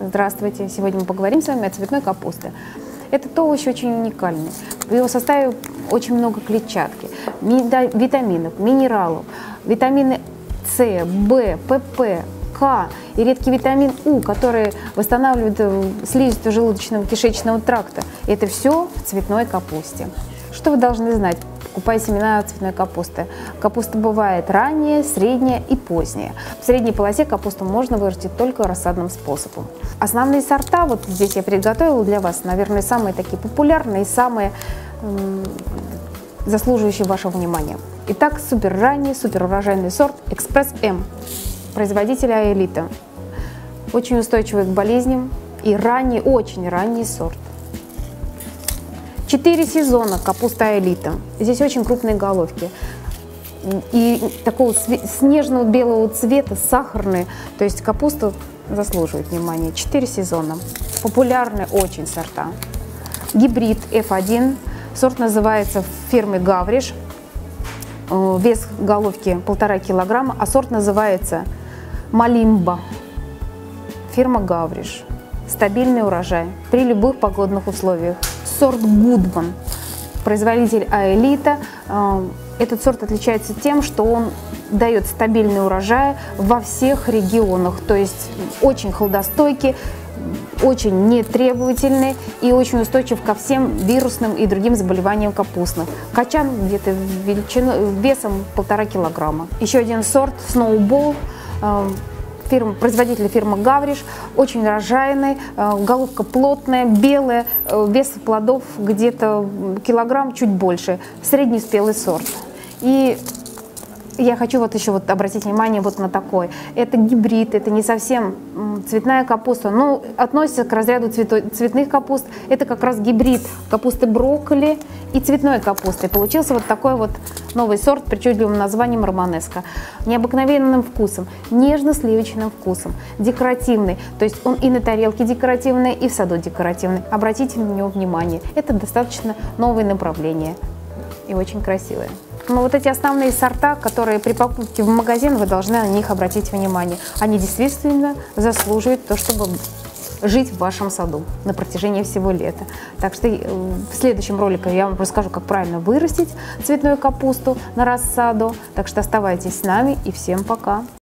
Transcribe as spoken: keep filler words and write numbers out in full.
Здравствуйте! Сегодня мы поговорим с вами о цветной капусте. Этот овощ очень уникальный. В его составе очень много клетчатки, витаминов, минералов, витамины С, В, ПП, К и редкий витамин У, которые восстанавливают слизистую желудочно-кишечного тракта. Это все в цветной капусте. Что вы должны знать, покупая семена цветной капусты? Капуста бывает ранняя, средняя и поздняя. В средней полосе капусту можно вырастить только рассадным способом. Основные сорта вот здесь я приготовила для вас, наверное, самые такие популярные и самые э, заслуживающие вашего внимания. Итак, супер ранний, супер урожайный сорт Экспресс-М, производителя Аэлита. Очень устойчивый к болезням и ранний, очень ранний сорт. Четыре сезона капуста Аэлита. Здесь очень крупные головки. И такого снежного белого цвета, сахарные. То есть капуста заслуживает внимания. Четыре сезона. Популярные очень сорта. Гибрид эф один. Сорт называется фирмы Гавриш. Вес головки полтора килограмма. А сорт называется Малимба. Фирма Гавриш. Стабильный урожай при любых погодных условиях. Сорт Гудман, производитель Аэлита. Этот сорт отличается тем, что он дает стабильный урожай во всех регионах. То есть очень холодостойкий, очень нетребовательный и очень устойчив ко всем вирусным и другим заболеваниям капустных. Качан где-то весом полтора килограмма. Еще один сорт Сноубол. Фирма, производитель фирмы Гавриш, очень урожайный, головка плотная, белая, вес плодов где-то килограмм, чуть больше, среднеспелый сорт. И я хочу вот еще вот обратить внимание вот на такой. Это гибрид, это не совсем цветная капуста, но относится к разряду цвето, цветных капуст. Это как раз гибрид капусты брокколи и цветной капусты. Получился вот такой вот новый сорт с причудливым названием Романеско. Необыкновенным вкусом, нежно-сливочным вкусом, декоративный. То есть он и на тарелке декоративный, и в саду декоративный. Обратите на него внимание. Это достаточно новое направление и очень красивое. Но вот эти основные сорта, которые при покупке в магазин, вы должны на них обратить внимание. Они действительно заслуживают то, чтобы жить в вашем саду на протяжении всего лета. Так что в следующем ролике я вам расскажу, как правильно вырастить цветную капусту на рассаду. Так что оставайтесь с нами и всем пока!